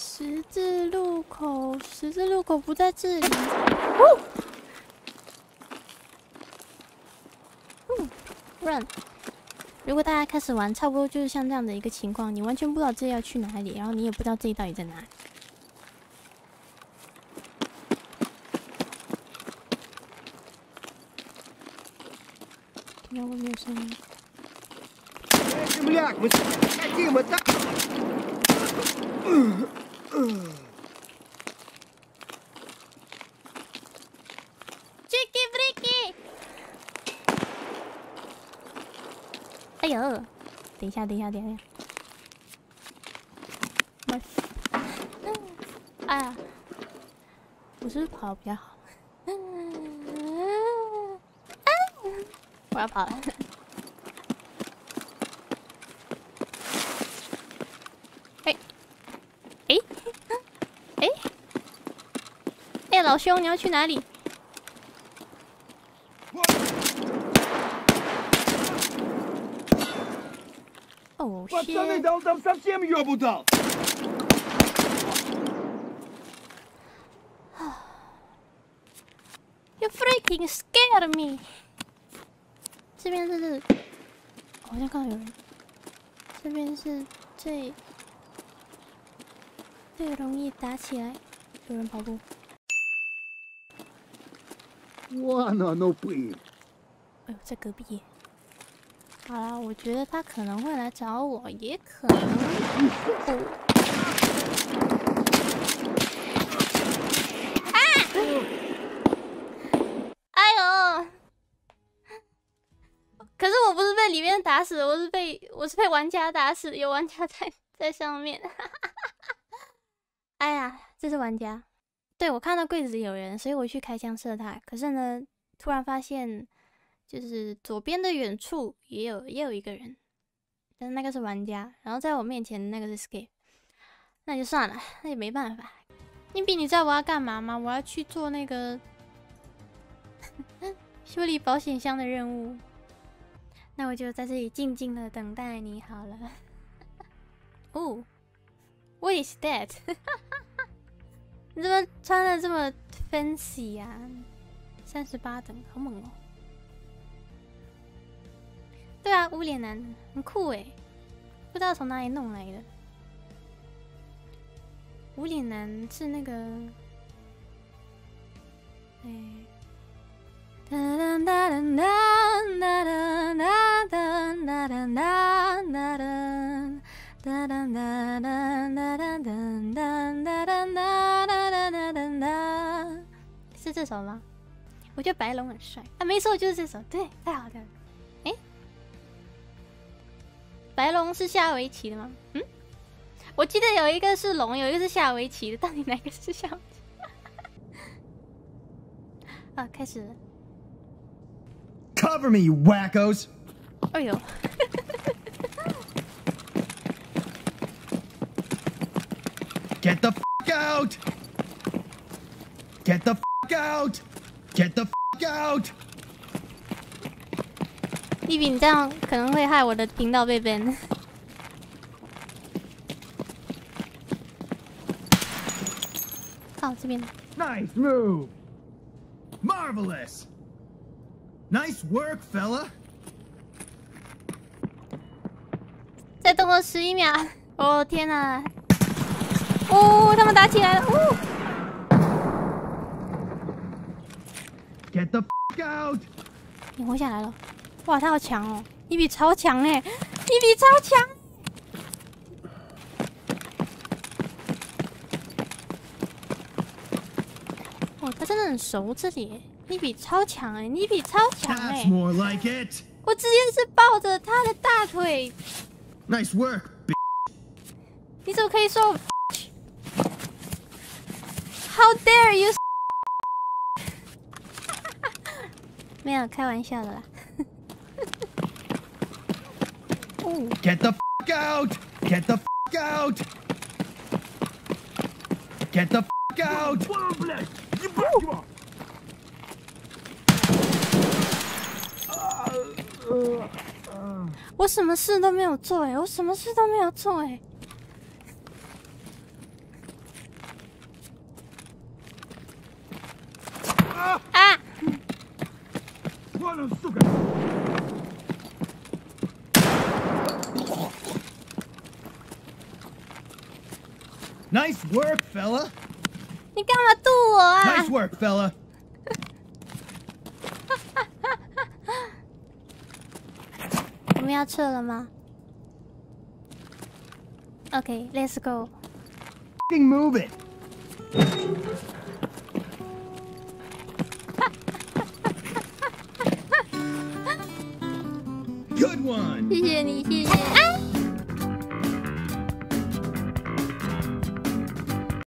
十字路口，十字路口不在这里。哦，run。如果大家开始玩，差不多就是像这样的一个情况，你完全不知道自己要去哪里，然后你也不知道自己到底在哪里。 我没有声音。哎呦，等一下，等一下，等一下。哎呀，我是跑得比较好。 我要跑了。哎，哎，哎，哎，老兄，你要去哪里？哦，You freaking scared me. 这边是，我好像看到有人。这边是最容易打起来，有人跑步。哇，那都不行。哎呦，在隔壁。好啦，我觉得他可能会来找我，也可能。啊！ 可是我不是被里面打死，我是被玩家打死，有玩家在上面。哎呀，这是玩家。对，我看到柜子有人，所以我去开枪射他。可是呢，突然发现就是左边的远处也有一个人，但是那个是玩家，然后在我面前的那个是 Skip， 那就算了，那也没办法。硬币，你知道我要干嘛吗？我要去做那个修理保险箱的任务。 那我就在这里静静的等待你好了。哦 ，What is that？ 你怎么穿的这么 fancy 呀？38等，好猛哦！对啊，无脸男很酷哎，不知道从哪里弄来的。无脸男是那个，哎。 是这首吗？我觉得白龙很帅啊，没错，就是这首，对，太好了。哎，白龙是下围棋的吗？嗯，我记得有一个是龙，有一个是下围棋的，到底哪个是下围棋？啊，开始了。 Cover me, you wackos! 哎呦！Get the f**k out! Get the f**k out! Get the f**k out! 一比你这样可能会害我的频道被 ban。好，这边。Nice move, marvelous. Nice work, fella. 再等我11秒！哦天哪！哦，他们打起来了！哦。Get the f out！ 你活下来了！哇，他好强哦！你比超强哎！你比超强！哦，他真的很熟这里。 你比超强哎！你比超强哎！我直接是抱着他的大腿。Nice work。你怎么可以说我 ？How dare you！ 没有开玩笑的啦。Get the f out! Get the f out! Get the f out! 我什么事都没有做哎、欸，我什么事都没有做哎、欸。Nice work, fella. 你干嘛剁我啊 ？Nice work, fella. 我们要撤了吗 ？OK, let's go. Fucking move it. Good one. 谢谢你，谢谢。